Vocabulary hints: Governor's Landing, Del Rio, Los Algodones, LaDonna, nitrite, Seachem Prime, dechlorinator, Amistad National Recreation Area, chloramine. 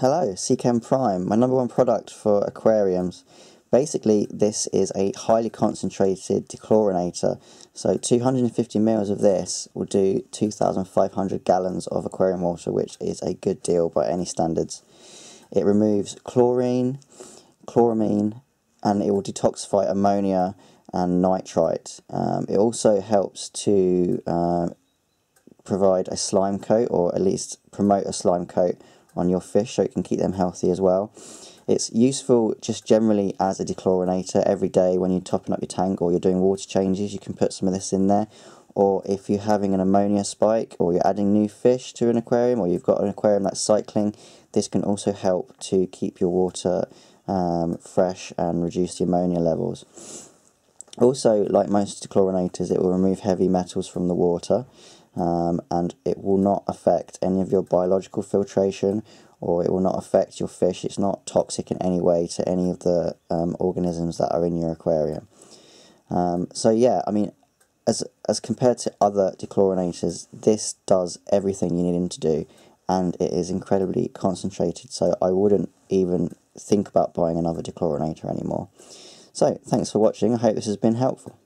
Hello, Seachem Prime, my number one product for aquariums. Basically, this is a highly concentrated dechlorinator. So 250 mils of this will do 2,500 gallons of aquarium water, which is a good deal by any standards. It removes chlorine, chloramine, and it will detoxify ammonia and nitrite. It also helps to provide a slime coat, or at least promote a slime coat on your fish, so it can keep them healthy as well. It's useful just generally as a dechlorinator. Every day when you're topping up your tank or you're doing water changes, you can put some of this in there. Or if you're having an ammonia spike, or you're adding new fish to an aquarium, or you've got an aquarium that's cycling, this can also help to keep your water fresh and reduce the ammonia levels. Also, like most dechlorinators, it will remove heavy metals from the water. And it will not affect any of your biological filtration, or it will not affect your fish. It's not toxic in any way to any of the organisms that are in your aquarium. So yeah, I mean, as compared to other dechlorinators, this does everything you need it to do, and it is incredibly concentrated, so I wouldn't even think about buying another dechlorinator anymore. So thanks for watching. I hope this has been helpful.